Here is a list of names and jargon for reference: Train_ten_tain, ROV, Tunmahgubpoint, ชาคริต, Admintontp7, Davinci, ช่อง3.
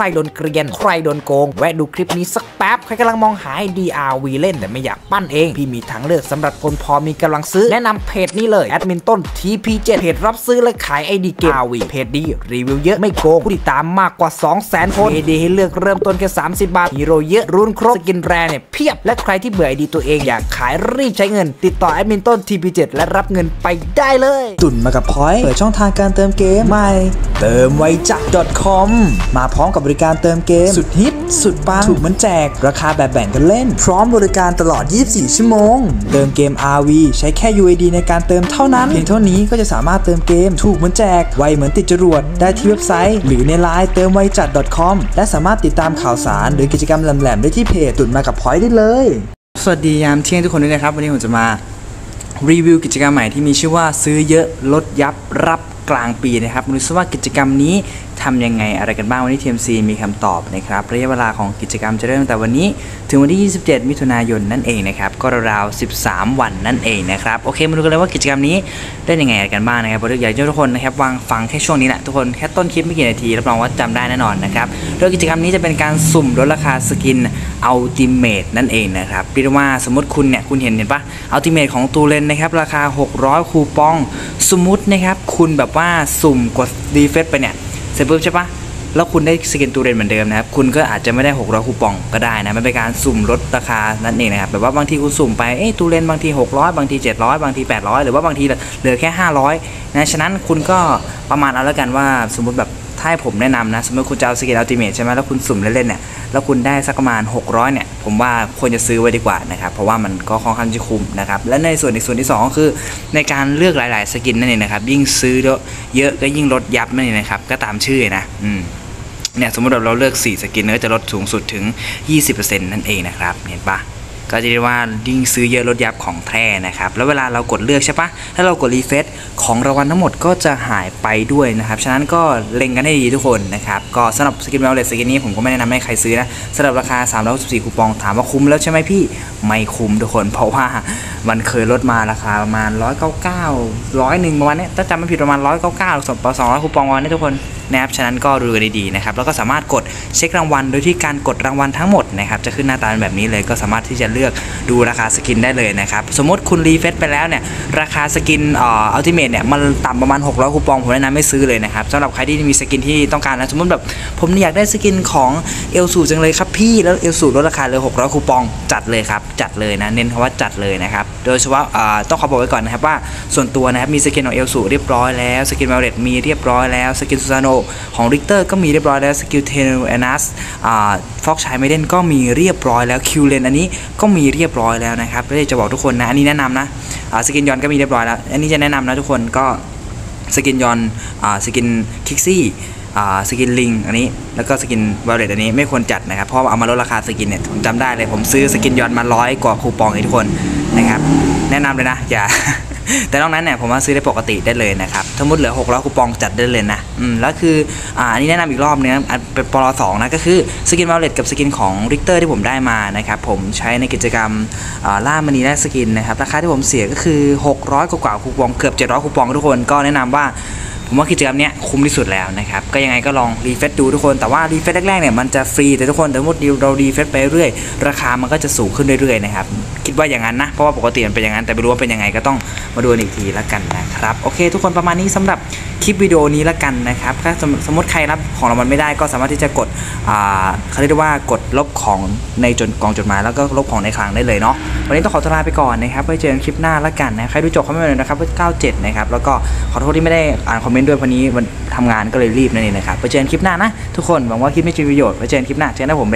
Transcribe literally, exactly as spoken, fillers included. รโดนเกลียนใครโดนโกงแวะดูคลิปนี้สักแป๊บใครกำลังมองหา ดี อาร์ วี เล่นแต่ไม่อยากปั้นเองพี่มีทางเลือกสำหรับคนพอมีกำลังซื้อแนะนำเพจนี้เลยแอดมินต้น ที พี เจ็ด เพจรับซื้อและขายไอดีเกม อาร์ วี เพจดีรีวิวเยอะไม่โกงผู้ติดตามมากกว่า สองแสน คนดีให้เลือกเริ่มต้นแค่สามสิบบาทฮีโร่เยอะรุ่นครบสกินแรเนี่ยเพียบและใครที่เบื่อไอดีตัวเองอยากขายรีบใช้เงินติดต่อแอดมินต้น ที พี เจ็ด และรับเงินไปได้เลยตุนมากับพอยต์เปิดช่องทางการเติมเกมใหม่เติมไวจัก .com มาพร้อมกับบริการเติมเกมสุดฮิตสุดปังถูกมันแจกราคาแบบแบ่งกันเล่นพร้อมบริการตลอดยี่สิบสี่ชั่วโมงเติมเกม อาร์ วี ใช้แค่ ยู ไอ ดี ในการเติมเท่านั้นเพียงเท่านี้ก็จะสามารถเติมเกมถูกมันแจกไวเหมือนติดจรวดได้ที่เว็บไซต์หรือในไลน์เติมไวจัด .com และสามารถติดตามข่าวสารหรือกิจกรรมแหลมๆได้ที่เพจตุนมากับพอยต์ได้เลยสวัสดียามเที่ยงทุกคนด้วยนะครับวันนี้ผมจะมารีวิวกิจกรรมใหม่ที่มีชื่อว่าซื้อเยอะลดยับรับกลางปีนะครับรู้สึกว่ากิจกรรมนี้ทำยังไงอะไรกันบ้างวันนี้ ที เอ็ม ซี มีคำตอบนะครับระยะเวลาของกิจกรรมจะเริ่มแต่วันนี้ถึงวันที่ยี่สิบเจ็ดมิถุนายนนั่นเองนะครับก็ราวๆสิบสามวันนั่นเองนะครับโอเคมาดูกันเลยว่ากิจกรรมนี้ได้ยังไงกันบ้างนะครับผมอยากให้ทุกคนนะครับวางฟังแค่ช่วงนี้แหละทุกคนแค่ต้นคลิปไม่กี่นาทีรับรองว่าจำได้แน่นอนนะครับโดยกิจกรรมนี้จะเป็นการสุ่มลดราคาสกินอัลติเมทนั่นเองนะครับพี่ว่าสมมติคุณเนี่ยคุณเห็นเห็นปะอัลติเมทของตูเลนนะครับราคาหกร้อยคูปองสมมตินะครับคุณแบบว่าสุ่มกดดีเฟสไปเนี่ยเสร็จปุ๊บใช่ปะแล้วคุณได้สกินตูเรนเหมือนเดิมนะครับคุณก็อาจจะไม่ได้หกร้อยคูปองก็ได้นะมันเป็นการสุ่มลดราคานั่นเองนะครับแบบว่าบางทีคุณสุ่มไปเอ้ตูเรนบางทีหกร้อยบางทีเจ็ดร้อยบางทีแปดร้อยหรือว่าบางทีเหลือแค่ห้าร้อยนะฉะนั้นคุณก็ประมาณเอาแล้วกันว่าสมมติแบบถ้าผมแนะนำนะสมมติคุณจะเอาสกินอัลติเมทใช่ไหมแล้วคุณสุ่มเล่นๆเนี่ยแล้วคุณได้สักประมาณหกร้อยเนี่ยผมว่าควรจะซื้อไว้ดีกว่านะครับเพราะว่ามันก็ค่อนข้างจะคุ้มนะครับและในส่วนอีกส่วนที่สองก็คือในการเลือกหลายๆสกินนั่นเองนะครับยิ่งซื้อเยอะก็ยิ่งลดยับนั่นเองนะครับก็ตามชื่อนะอืมเนี่ยสมมติเราเลือกสี่สกินเนี่ยจะลดสูงสุดถึง ยี่สิบเปอร์เซ็นต์ นั่นเองนะครับเห็นปะก็จะเรียกว่ายิ่งซื้อเยอะลดยับของแท้นะครับแล้วเวลาเรากดเลือกใช่ปะถ้าเรากดรีเฟรชของรางวัลทั้งหมดก็จะหายไปด้วยนะครับฉะนั้นก็เล็งกันให้ดีทุกคนนะครับก็สำหรับสกินแวลเลตสกินนี้ผมก็ไม่แนะนำให้ใครซื้อนะสำหรับราคาสามร้อยสิบสี่คูปองถามว่าคุ้มแล้วใช่ไหมพี่ไม่คุ้มทุกคนเพราะว่ามันเคยลดมาราคาประมาณหนึ่งร้อยเก้าสิบเก้า หนึ่งร้อยเอ็ดประมาณนี้ถ้าจำไม่ผิดประมาณหนึ่งร้อยเก้าสิบเก้าส่วนประมาณสองร้อยคูปองวันนี้ทุกคนนะครับฉะนั้นก็ดูกันดีๆนะครับแล้วก็สามารถกดเช็ครางวัลโดยที่การกดรางวัลทั้งหมดนะครับจะขึ้นหน้าตาแบบนี้เลยก็สามารถที่จะเลือกดูราคาสกินได้เลยนะครับสมมติคุณรีเฟซไปแล้วเนี่ยราคาสกินอ่ออัลติเมทเนี่ยมันต่ำประมาณหกร้อยคูปองผมแนะนำไม่ซื้อเลยนะครับสำหรับใครที่มีสกินที่ต้องการนะสมมติแบบผมอยากได้สกินของเอลสูจังเลยครับพี่แล้วเอลสูลดราคาเลยหกร้อยคูปองจัดเลยครับจัดเลยนะเน้นคำว่าจัดเลยนะครับโดยเฉพาะต้องขอบอกไว้ก่อนนะครับว่าส่วนตัวนะครับมีสกินของเอลสูเรียบร้อยแล้วสกินเวลเลตมีเรียบร้อยแล้วสกินซูซานโนของริกเตอร์ก็มีเรียบร้อยแล้วสกิลเทนูแอนัสฟอกชายไมเดนก็มีเรียบร้อยแล้วคิวเลนอันนี้ก็มีเรียบร้อยแล้วนะครับก็เลยจะบอกทุกคนนะอันนี้แนะนำนะสกินยอนก็มีเรียบร้อยแล้วอันนี้จะแนะนำนะทุกคนก็สกินยอนสกินคิกซี่สกินลิงอันนี้แล้วก็สกินวอลเลตอันนี้ไม่ควรจัดนะครับเพราะเอามาลดราคาสกินเนี่ยผมจำได้เลยผมซื้อสกินยอนมาร้อยกว่าคูปองเลยทุกคนนะครับแนะนำเลยนะอย่าแต่นอกนั้นเนี่ยผมว่าซื้อได้ปกติได้เลยนะครับทั้งหมดเหลือหกร้อยคูปองจัดได้เลยนะอืมแล้วคืออ่าอันนี้แนะนำอีกรอบนึงเป็นปลอสองนะก็คือสกินวอลเล็ตกับสกินของริกเตอร์ที่ผมได้มานะครับผมใช้ในกิจกรรมอ่าล่ามณีแลกสกินนะครับราคาที่ผมเสียก็คือหกร้อยกว่าคูปองเกือบเจ็ดร้อยคูปองทุกคนก็แนะนำว่าผมว่ากิจกรรมเนี้ยคุ้มที่สุดแล้วนะครับก็ยังไงก็ลองรีเฟซดูทุกคนแต่ว่ารีเฟซแรกๆเนี่ยมันจะฟรีแต่ทุกคนแต่หมดเรารีเฟซไปเรื่อยราคามันก็จะสูงขึ้นเรื่อยๆนะครับคิดว่าอย่างนั้นนะเพราะว่าปกติมันเป็นอย่างนั้นแต่ไม่รู้ว่าเป็นยังไงก็ต้องมาดูอีกทีละกันนะครับโอเคทุกคนประมาณนี้สำหรับคลิปวิดีโอนี้ละกันนะครับถ้าสมมติใครรับของรางวัลไม่ได้ก็สามารถที่จะกดเขาเรียกว่ากดลบของในจดกองจดหมายแล้วก็ลบของในคลังได้เลยเนาะวันนี้ต้องขอตัวลาไปก่อนนะครับไว้เจอกันคลิปหน้าละกันนะใครดูจบคอมเมนต์นะครับเก้าสิบเจ็ดนะครับแล้วก็ขอโทษที่ไม่ได้อ่านคอมเมนต์ด้วยวันนี้มันทำงานก็เลยรีบนั่นเองนะครับไว้เจอกันคลิปหน้านะทุกคนหวังว่าคลิปนี้จะมีประโยชน์ไว้เจอกันคลิปหน้าเจอกันนะผม